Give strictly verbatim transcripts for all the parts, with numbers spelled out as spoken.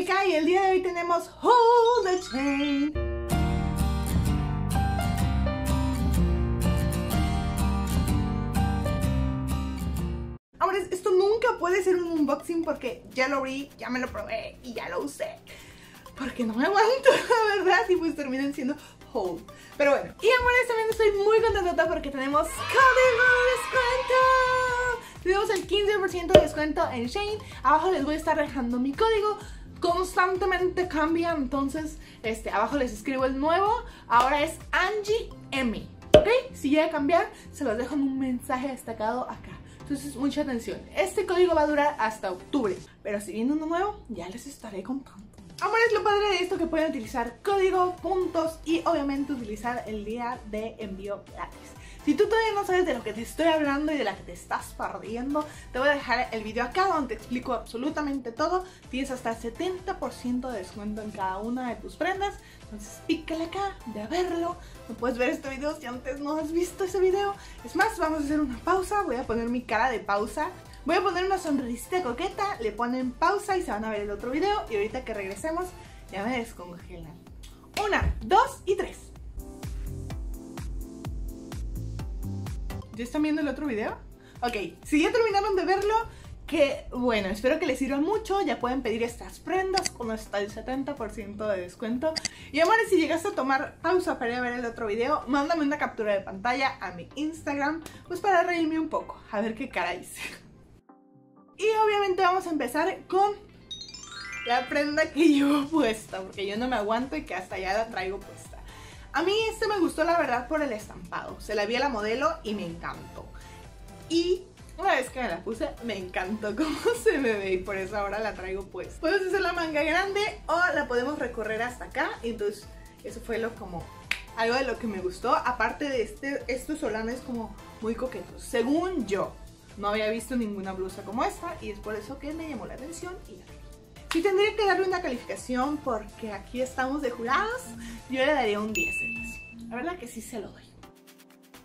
América y el día de hoy tenemos Hold the Chain. Amores, esto nunca puede ser un unboxing porque ya lo abrí, ya me lo probé y ya lo usé, porque no me aguanto, la verdad, y pues terminan siendo Hold. Pero bueno, y amores, también estoy muy contenta porque tenemos código de descuento. Tenemos el quince por ciento de descuento en Shein. Abajo les voy a estar dejando mi código. Constantemente cambia, entonces este, abajo les escribo el nuevo. Ahora es Angy M, ¿ok? Si llega a cambiar, se los dejo en un mensaje destacado acá. Entonces mucha atención. Este código va a durar hasta octubre, pero si viene uno nuevo, ya les estaré contando. Amores, lo padre de esto que pueden utilizar código, puntos y obviamente utilizar el día de envío gratis. Si tú todavía no sabes de lo que te estoy hablando y de la que te estás perdiendo, te voy a dejar el video acá donde te explico absolutamente todo. Tienes hasta setenta por ciento de descuento en cada una de tus prendas. Entonces pícale acá, de verlo. No puedes ver este video si antes no has visto ese video. Es más, vamos a hacer una pausa. Voy a poner mi cara de pausa. Voy a poner una sonrisita coqueta, le ponen pausa y se van a ver el otro video. Y ahorita que regresemos, ya me descongelan. Una, dos y tres. ¿Ya están viendo el otro video? Ok, si ya terminaron de verlo, que bueno, espero que les sirva mucho. Ya pueden pedir estas prendas con hasta el setenta por ciento de descuento. Y amores, si llegaste a tomar pausa para ir a ver el otro video, mándame una captura de pantalla a mi Instagram, pues para reírme un poco, a ver qué cara hice. Y obviamente vamos a empezar con la prenda que llevo puesta, porque yo no me aguanto y que hasta ya la traigo puesta. A mí este me gustó, la verdad, por el estampado. Se la vi a la modelo y me encantó. Y una vez que me la puse, me encantó cómo se me ve y por eso ahora la traigo puesta. Podemos hacer la manga grande o la podemos recorrer hasta acá. Entonces eso fue lo como... algo de lo que me gustó. Aparte de este, estos solanes como muy coquetos, según yo. No había visto ninguna blusa como esta y es por eso que me llamó la atención y la vi. Sí tendría que darle una calificación porque aquí estamos de jurados. Yo le daría un diez de diez. La verdad que sí se lo doy.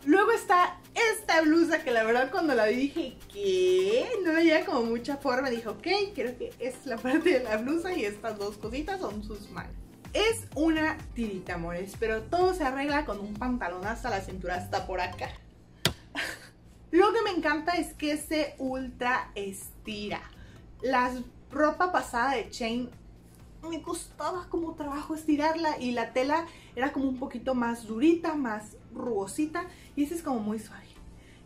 Luego está esta blusa que la verdad cuando la vi dije que no le llega como mucha forma. Dije ok, creo que es la parte de la blusa y estas dos cositas son sus manos. Es una tirita, amores, pero todo se arregla con un pantalón hasta la cintura, hasta por acá. Lo que me encanta es que se ultra estira. La ropa pasada de Shein me costaba como trabajo estirarla y la tela era como un poquito más durita, más rugosita, y esta es como muy suave.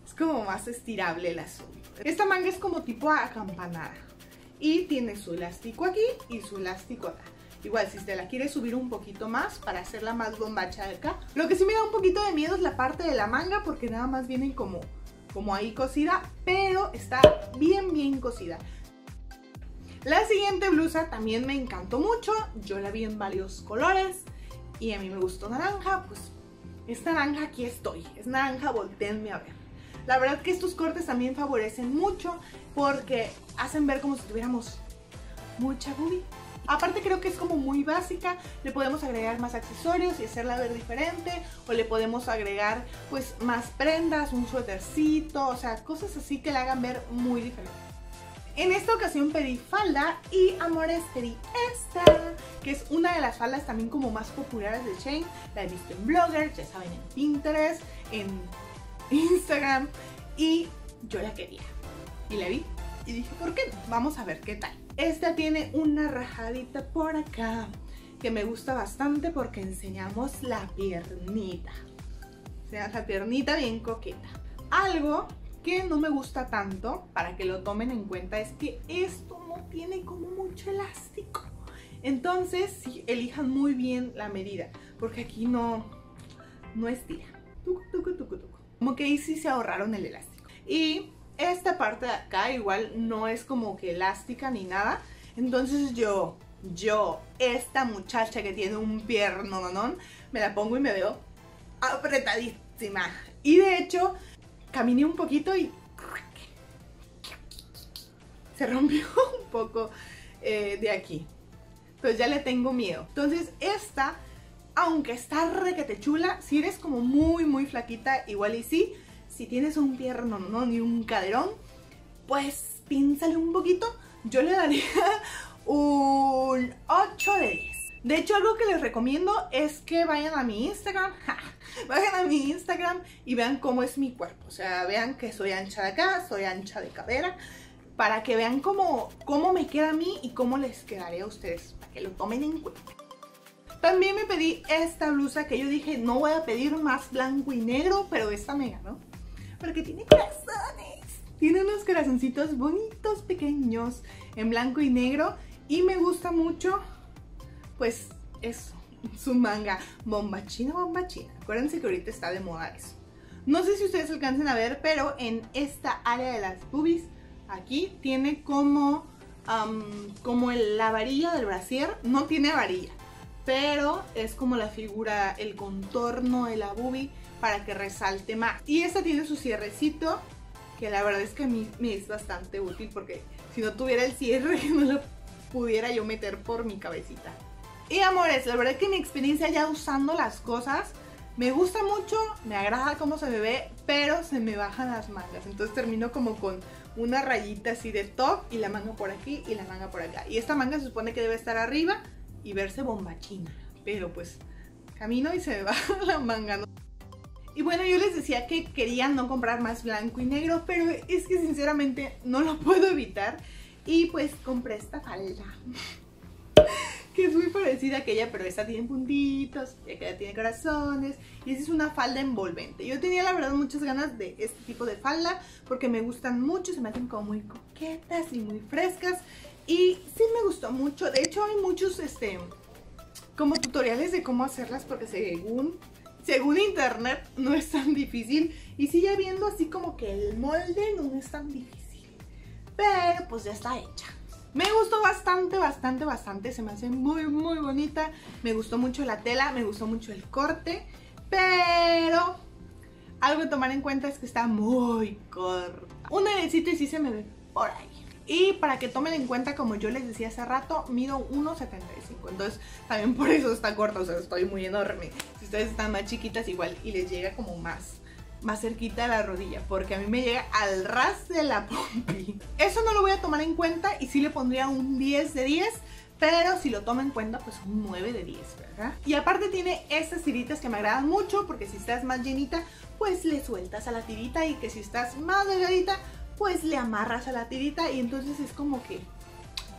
Es como más estirable el asunto. Esta manga es como tipo acampanada y tiene su elástico aquí y su elástico acá. Igual si te la quieres subir un poquito más para hacerla más bombacha de acá. Lo que sí me da un poquito de miedo es la parte de la manga porque nada más vienen como... como ahí cosida, pero está bien bien cosida. La siguiente blusa también me encantó mucho. Yo la vi en varios colores y a mí me gustó naranja. Pues es naranja, aquí estoy. Es naranja, volteenme a ver. La verdad que estos cortes también favorecen mucho porque hacen ver como si tuviéramos mucha boobie. Aparte creo que es como muy básica, le podemos agregar más accesorios y hacerla ver diferente, o le podemos agregar pues más prendas, un suétercito, o sea, cosas así que la hagan ver muy diferente. En esta ocasión pedí falda y amores pedí esta, que es una de las faldas también como más populares de Shein. La he visto en bloggers, ya saben, en Pinterest, en Instagram, y yo la quería y la vi y dije, ¿por qué no? Vamos a ver qué tal. Esta tiene una rajadita por acá que me gusta bastante porque enseñamos la piernita. O sea, la piernita bien coqueta. Algo que no me gusta tanto, para que lo tomen en cuenta, es que esto no tiene como mucho elástico. Entonces, sí, elijan muy bien la medida porque aquí no, no estira. Tucu, tucu, tucu, tucu. Como que ahí sí se ahorraron el elástico. Y... esta parte de acá igual no es como que elástica ni nada. Entonces yo, yo, esta muchacha que tiene un piernononón, me la pongo y me veo apretadísima. Y de hecho, caminé un poquito y se rompió un poco eh, de aquí. Entonces ya le tengo miedo. Entonces esta, aunque está requete chula, si eres como muy muy flaquita, igual y sí. Si tienes un piernonón y un caderón, pues pínzale un poquito. Yo le daría un ocho de diez. De hecho, algo que les recomiendo es que vayan a mi Instagram, ja, vayan a mi Instagram y vean cómo es mi cuerpo. O sea, vean que soy ancha de acá, soy ancha de cadera, para que vean cómo, cómo me queda a mí y cómo les quedaré a ustedes, para que lo tomen en cuenta. También me pedí esta blusa que yo dije, no voy a pedir más blanco y negro, pero esta me ganó, porque tiene corazones. Tiene unos corazoncitos bonitos, pequeños, en blanco y negro. Y me gusta mucho, pues, eso, su manga bombachina, bombachina. Acuérdense que ahorita está de moda eso. No sé si ustedes alcancen a ver, pero en esta área de las boobies, aquí tiene como, um, como el, la varilla del brasier. No tiene varilla, pero es como la figura, el contorno de la boobie para que resalte más. Y esta tiene su cierrecito, que la verdad es que a mí me es bastante útil, porque si no tuviera el cierre no lo pudiera yo meter por mi cabecita. Y amores, la verdad es que mi experiencia ya usando las cosas me gusta mucho, me agrada cómo se me ve, pero se me bajan las mangas. Entonces termino como con una rayita así de top y la manga por aquí y la manga por acá. Y esta manga se supone que debe estar arriba y verse bombachina, pero pues camino y se me baja la manga, ¿no? Y bueno, yo les decía que quería no comprar más blanco y negro, pero es que sinceramente no lo puedo evitar. Y pues compré esta falda, que es muy parecida a aquella, pero esta tiene puntitos, y aquella tiene corazones. Y esta es una falda envolvente. Yo tenía la verdad muchas ganas de este tipo de falda, porque me gustan mucho, se me hacen como muy coquetas y muy frescas. Y sí me gustó mucho. De hecho, hay muchos este, como tutoriales de cómo hacerlas, porque según... Según internet no es tan difícil, y sigue viendo así como que el molde no es tan difícil, pero pues ya está hecha. Me gustó bastante, bastante, bastante, se me hace muy, muy bonita. Me gustó mucho la tela, me gustó mucho el corte, pero algo a tomar en cuenta es que está muy corta. Un airecito y sí se me ve por ahí. Y para que tomen en cuenta, como yo les decía hace rato, mido uno setenta y cinco, entonces también por eso está corta, o sea, estoy muy enorme. Si ustedes están más chiquitas igual y les llega como más, más cerquita a la rodilla, porque a mí me llega al ras de la pompi. Eso no lo voy a tomar en cuenta y sí le pondría un diez de diez, pero si lo toman en cuenta, pues un nueve de diez, ¿verdad? Y aparte tiene estas tiritas que me agradan mucho, porque si estás más llenita, pues le sueltas a la tirita, y que si estás más delgadita, pues le amarras a la tirita, y entonces es como que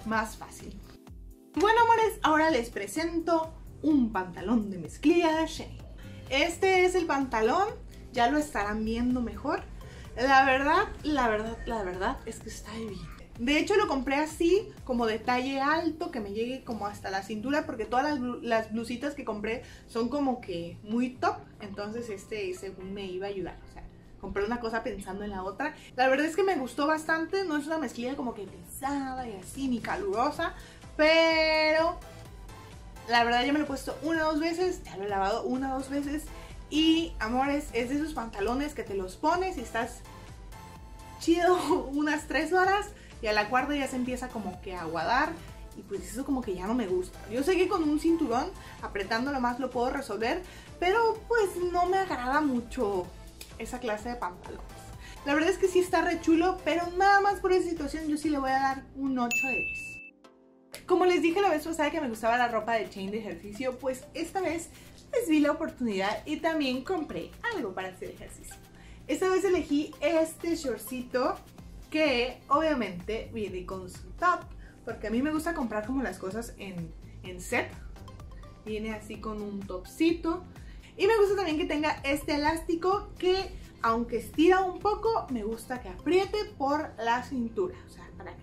más fácil. Bueno, amores, ahora les presento un pantalón de mezclilla de Shein. Este es el pantalón, ya lo estarán viendo mejor. La verdad, la verdad, la verdad es que está bien. De hecho, lo compré así, como de talle alto, que me llegue como hasta la cintura, porque todas las, las blusitas que compré son como que muy top, entonces este según me iba a ayudar, o sea, compré una cosa pensando en la otra. La verdad es que me gustó bastante. No es una mezclilla como que pesada y así, ni calurosa, pero la verdad ya me lo he puesto una o dos veces, ya lo he lavado una o dos veces. Y amores, es de esos pantalones que te los pones y estás chido unas tres horas, y a la cuarta ya se empieza como que a aguadar, y pues eso como que ya no me gusta. Yo sé que con un cinturón, apretándolo más, lo puedo resolver, pero pues no me agrada mucho esa clase de pantalones. La verdad es que sí está re chulo, pero nada más por esa situación yo sí le voy a dar un ocho de diez. Como les dije la vez pasada que me gustaba la ropa de Shein de ejercicio, pues esta vez les vi la oportunidad y también compré algo para hacer ejercicio. Esta vez elegí este shortcito, que obviamente viene con su top, porque a mí me gusta comprar como las cosas en, en set. Viene así con un topcito. Y me gusta también que tenga este elástico que, aunque estira un poco, me gusta que apriete por la cintura. O sea, para mí,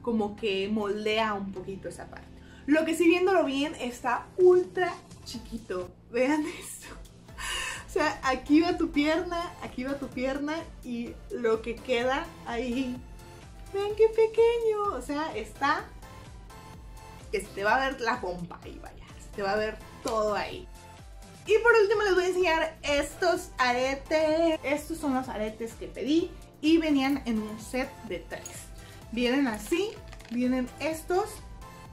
como que moldea un poquito esa parte. Lo que sí, viéndolo bien, está ultra chiquito. Vean esto. O sea, aquí va tu pierna, aquí va tu pierna y lo que queda ahí. Vean qué pequeño. O sea, está... que se te va a ver la pompa ahí, vaya. Se te va a ver todo ahí. Y por último les voy a enseñar estos aretes. Estos son los aretes que pedí y venían en un set de tres. Vienen así, vienen estos,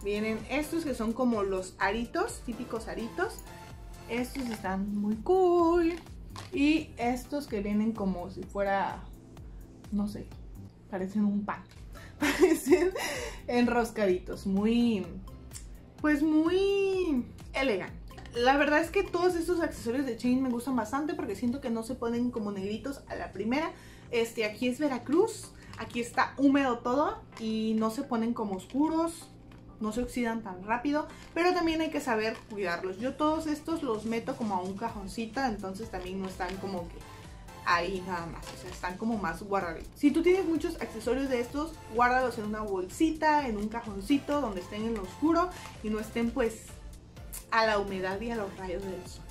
vienen estos que son como los aritos, típicos aritos. Estos están muy cool. Y estos que vienen como si fuera, no sé, parecen un pan. parecen enroscaditos, muy, pues muy elegante. La verdad es que todos estos accesorios de Shein me gustan bastante porque siento que no se ponen como negritos a la primera. Este, aquí es Veracruz, aquí está húmedo todo y no se ponen como oscuros, no se oxidan tan rápido, pero también hay que saber cuidarlos. Yo todos estos los meto como a un cajoncito, entonces también no están como que ahí nada más, o sea, están como más guardaditos. Si tú tienes muchos accesorios de estos, guárdalos en una bolsita, en un cajoncito, donde estén en lo oscuro y no estén pues a la humedad y a los rayos del sol.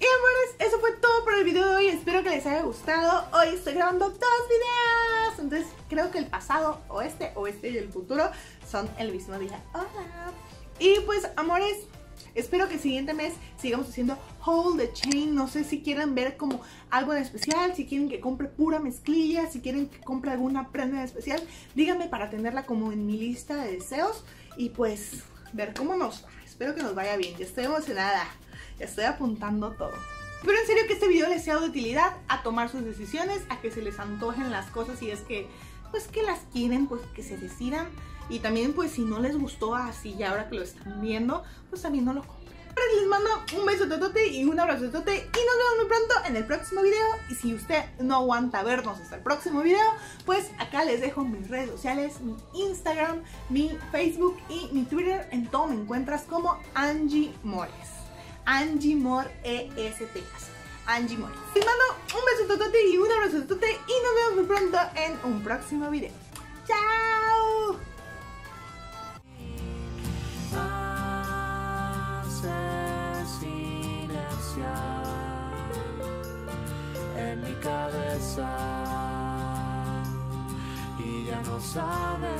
Y amores, eso fue todo por el video de hoy, espero que les haya gustado. Hoy estoy grabando dos videos, entonces creo que el pasado, o este, o este y el futuro son el mismo día. Hola. Y pues amores, espero que el siguiente mes sigamos haciendo haul de Shein. No sé si quieren ver como algo en especial, si quieren que compre pura mezclilla, si quieren que compre alguna prenda en especial, díganme para tenerla como en mi lista de deseos y pues ver cómo nos va. Espero que nos vaya bien, ya estoy emocionada. Estoy apuntando todo. Pero en serio que este video les sea de utilidad, a tomar sus decisiones, a que se les antojen las cosas y es que, pues que las quieren, pues que se decidan. Y también pues si no les gustó así y ahora que lo están viendo, pues también no lo compren. Pero les mando un beso totote y un abrazo totote y nos vemos muy pronto en el próximo video. Y si usted no aguanta vernos hasta el próximo video, pues acá les dejo mis redes sociales, mi Instagram, mi Facebook y mi Twitter. En todo me encuentras como Angymorest. Angymorest. Angymorest. Les mando un beso totote y un abrazo totote y nos vemos muy pronto en un próximo video. ¡Chao! En mi cabeza y ya no sabes.